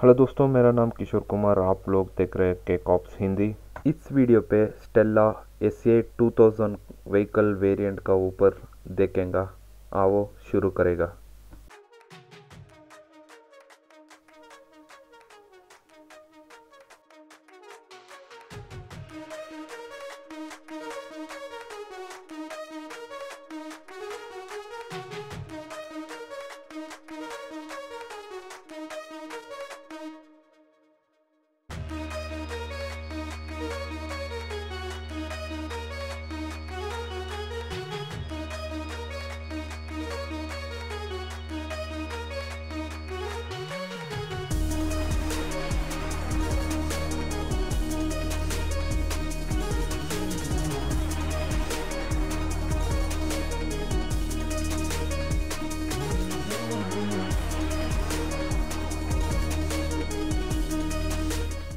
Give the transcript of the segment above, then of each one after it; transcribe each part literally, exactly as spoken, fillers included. Hello दोस्तों, मेरा नाम किशोर कुमार। आप लोग देख रहे हैं केकॉप्स हिंदी। इस वीडियो पे Stella SA two thousand vehicle variant का ऊपर देखेंगे। आओ शुरू करेगा।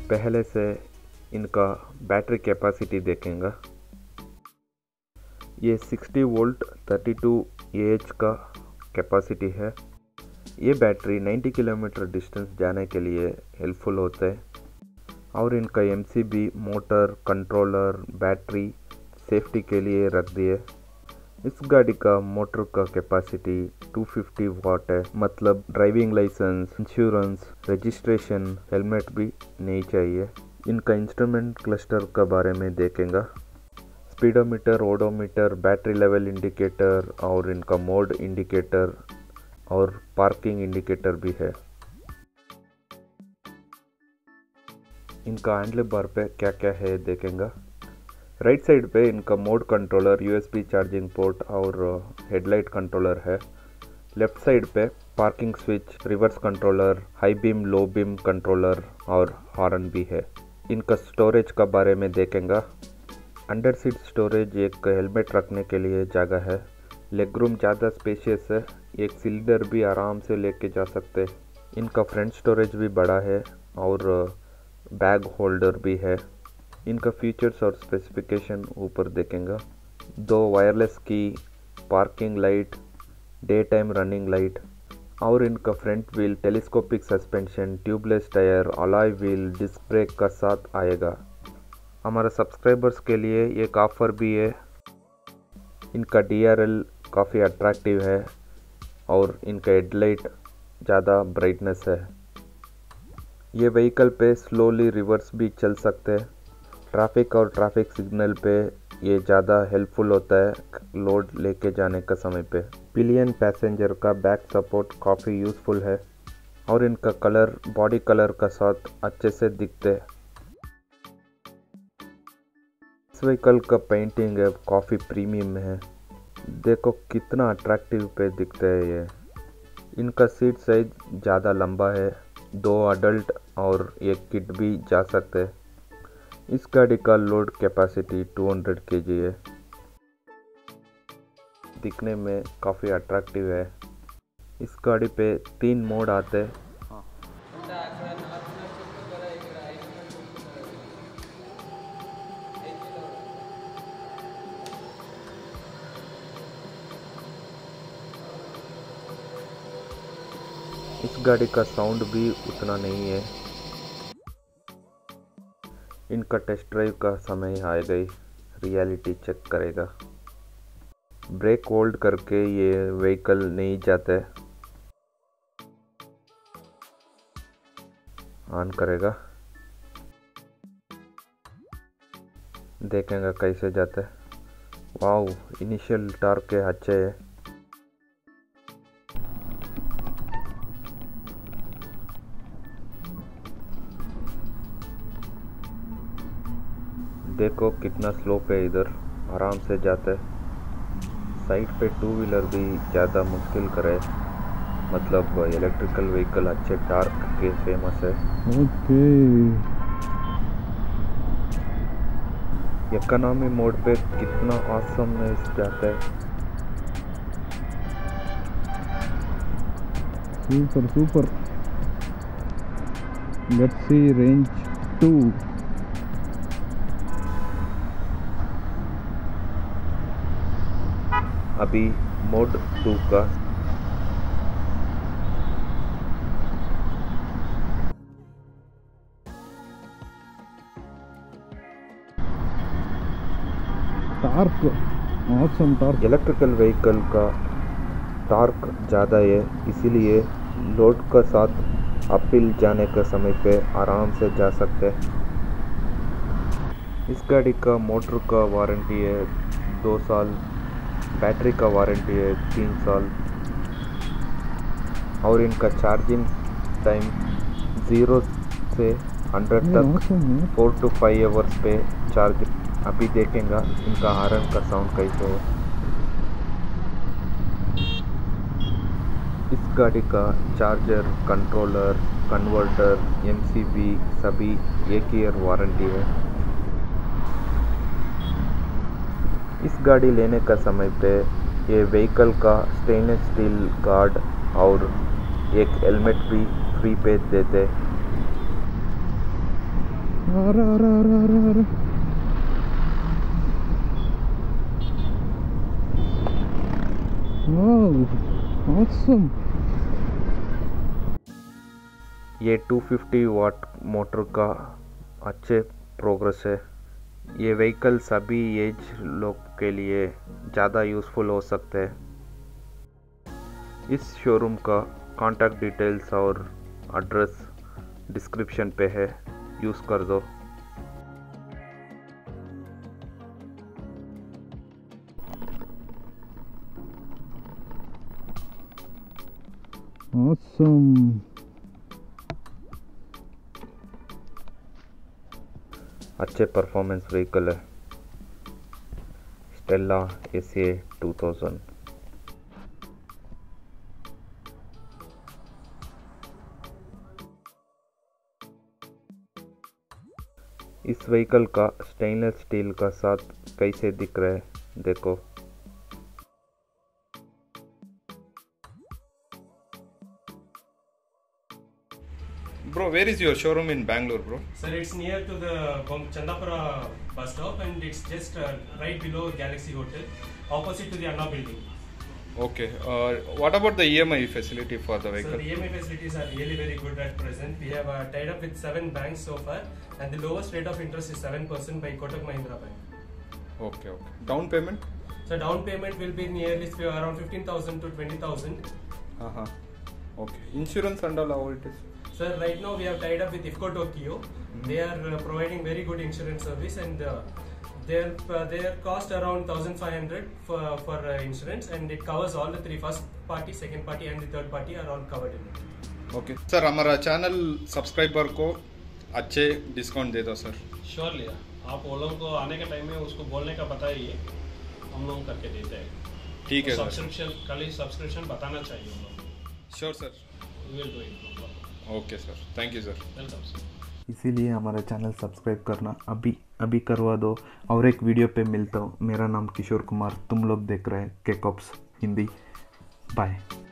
पहले से इनका बैटरी कैपेसिटी देखेंगे। ये sixty volt thirty two AH का कैपेसिटी है। ये बैटरी नाइंटी किलोमीटर डिस्टेंस जाने के लिए हेल्पफुल होता है और इनका MCB motor, controller, battery safety के लिए रख दिए। इस गाड़ी का मोटर का कैपेसिटी टू फिफ्टी वाट है। मतलब driving licence, insurance, registration, helmet भी नहीं चाहिए। इनका इंस्ट्रूमेंट क्लस्टर का बारे में देखेंगे। Speedometer, odometer, battery level indicator और इनका मोड इंडिकेटर और पार्किंग इंडिकेटर भी है। इनका हैंडल बार पे क्या क्या है देखेंगे। राइट साइड पे इनका mode controller, USB charging port और हेडलाइट कंट्रोलर है। लेफ्ट साइड पे parking switch, reverse controller, high beam, low beam controller और हॉर्न भी है। इनका स्टोरेज का बारे में देखेंगे। अंडर सीट स्टोरेज, एक हेलमेट रखने के लिए जगह है। लेग रूम ज़्यादा स्पेशियस है। एक सिलेंडर भी आराम से लेके जा सकते। इनका फ्रंट स्टोरेज भी बड़ा है और बैग होल्डर भी है। इनका फीचर्स और स्पेसिफिकेशन ऊपर देखेंगे। दो wireless key, parking light, day time running light और इनका front wheel telescopic suspension, tubeless tyre, alloy wheel, disc brake का साथ आएगा। हमारे सब्सक्राइबर्स के लिए एक ऑफ़र भी है। इनका डीआरएल काफ़ी अट्रैक्टिव है और इनका हेडलाइट ज़्यादा ब्राइटनेस है। ये व्हीकल पे स्लोली रिवर्स भी चल सकते हैं। ट्रैफिक और ट्रैफिक सिग्नल पे ये ज़्यादा हेल्पफुल होता है लोड लेके जाने का समय पे। पिलियन पैसेंजर का बैक सपोर्ट काफ़ी यूज़फुल है और इनका कलर बॉडी कलर का साथ अच्छे से दिखते है। इस व्हीकल का पेंटिंग है काफ़ी प्रीमियम है। देखो कितना अट्रैक्टिव पे दिखता है ये। इनका सीट साइज ज़्यादा लंबा है। दो अडल्ट और एक किड भी जा सकते हैं। इस गाड़ी का load capacity two hundred KG है। दिखने में काफ़ी अट्रैक्टिव है। इस गाड़ी पे तीन मोड आते हैं। इस गाड़ी का साउंड भी उतना नहीं है। इनका टेस्ट ड्राइव का समय आ गई, रियलिटी चेक करेगा। ब्रेक होल्ड करके ये व्हीकल नहीं जाते। ऑन करेगा, देखेंगे कैसे जाते। वाओ, इनिशियल टॉर्क के अच्छे है। देखो कितना स्लोप है, इधर आराम से जाता है। साइड पे टू व्हीलर भी ज़्यादा मुश्किल करे। मतलब इलेक्ट्रिकल व्हीकल अच्छे टार्क के फेमस है। ओके, इकोनॉमी मोड पे कितना ऑसम में जाता है। Super super. Let's see range two. अभी मोड टू का torque awesome torque. Electrical vehicle का टार्क ज़्यादा है, इसीलिए लोड के साथ अपील जाने के समय पे आराम से जा सकते हैं। इस गाड़ी का मोटर का वारंटी है दो साल, बैटरी का वारंटी है तीन साल, और इनका चार्जिंग टाइम ज़ीरो से हंड्रेड तक फोर टू फाइव आवर्स पे चार्ज। अभी देखेंगे इनका हॉर्न का साउंड कैसे है। इस गाड़ी का चार्जर, कंट्रोलर, कन्वर्टर, एमसीबी सभी एक ईयर वारंटी है। इस गाड़ी लेने का समय पे ये व्हीकल का स्टेनलेस स्टील गार्ड और एक हेलमेट भी फ्री पे देते। आरा आरा आरा आरा। Wow, awesome. ये दो सौ पचास वाट मोटर का अच्छे प्रोग्रेस है। ये व्हीकल सभी एज लोग के लिए ज़्यादा यूज़फुल हो सकते हैं। इस शोरूम का कांटेक्ट डिटेल्स और एड्रेस डिस्क्रिप्शन पे है, यूज़ कर दो। ऑसम। अच्छे परफॉर्मेंस व्हीकल है। स्टेला एसए दो हज़ार। इस व्हीकल का स्टेनलेस स्टील का साथ कैसे दिख रहा है देखो। Bro, where is your showroom in Bangalore, bro? Sir, it's near to the Chandapura bus stop and it's just uh, right below Galaxy Hotel, opposite to the Anna building. Okay. Uh, what about the E M I facility for the vehicle? So the E M I facilities are really very good at present. We have uh, tied up with seven banks so far, and the lowest rate of interest is seven percent by Kotak Mahindra Bank. Okay. Okay. Down payment? So down payment will be nearly around fifteen thousand to twenty thousand. Uh huh. Okay. Insurance under how it is? Sir, right now we have tied up with I F C O Tokyo. Mm-hmm. They are uh, providing very good insurance service and. Uh, Their, uh, their cost around fifteen hundred for, for uh, insurance, and it covers all the three, first party, second party and the third party are all covered in it. Okay. Sir, हमारा channel subscriber को अच्छे discount दे दो sir. Surely, आप ओला को आने के time में उसको बोलने का बताइए, हम लोग करके देते हैं। ठीक है, सब्सक्रिप्शन खाली सब्सक्रिप्शन बताना चाहिए हम लोग। Sure sir, we will do it. Okay sir, thank you sir. Welcome sir. इसीलिए हमारा चैनल सब्सक्राइब करना अभी अभी करवा दो। और एक वीडियो पे मिलता हूँ। मेरा नाम किशोर कुमार, तुम लोग देख रहे हैं के कॉप्स हिंदी। बाय।